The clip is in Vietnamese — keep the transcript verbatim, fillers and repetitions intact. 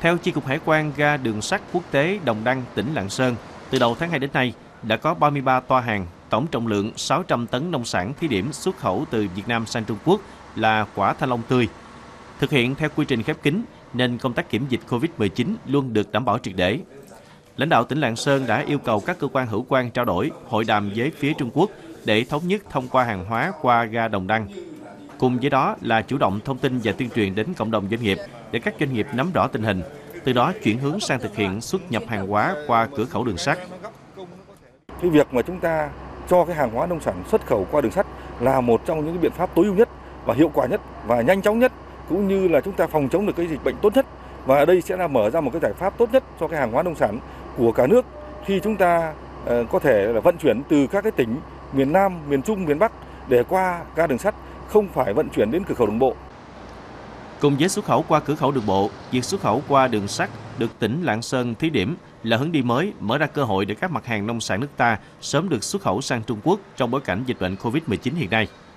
Theo Chi cục Hải quan ga đường sắt quốc tế Đồng Đăng, tỉnh Lạng Sơn, từ đầu tháng hai đến nay đã có ba mươi ba toa hàng, tổng trọng lượng sáu trăm tấn nông sản thí điểm xuất khẩu từ Việt Nam sang Trung Quốc là quả thanh long tươi. Thực hiện theo quy trình khép kín nên công tác kiểm dịch Covid mười chín luôn được đảm bảo triệt để. Lãnh đạo tỉnh Lạng Sơn đã yêu cầu các cơ quan hữu quan trao đổi, hội đàm với phía Trung Quốc để thống nhất thông qua hàng hóa qua ga Đồng Đăng. Cùng với đó là chủ động thông tin và tuyên truyền đến cộng đồng doanh nghiệp để các doanh nghiệp nắm rõ tình hình, từ đó chuyển hướng sang thực hiện xuất nhập hàng hóa qua cửa khẩu đường sắt. Cái việc mà chúng ta cho cái hàng hóa nông sản xuất khẩu qua đường sắt là một trong những cái biện pháp tối ưu nhất và hiệu quả nhất và nhanh chóng nhất, cũng như là chúng ta phòng chống được cái dịch bệnh tốt nhất. Và ở đây sẽ là mở ra một cái giải pháp tốt nhất cho cái hàng hóa nông sản của cả nước khi chúng ta có thể là vận chuyển từ các cái tỉnh miền Nam, miền Trung, miền Bắc để qua ga đường sắt, không phải vận chuyển đến cửa khẩu đường bộ. Cùng với xuất khẩu qua cửa khẩu đường bộ, việc xuất khẩu qua đường sắt được tỉnh Lạng Sơn thí điểm là hướng đi mới, mở ra cơ hội để các mặt hàng nông sản nước ta sớm được xuất khẩu sang Trung Quốc trong bối cảnh dịch bệnh Covid mười chín hiện nay.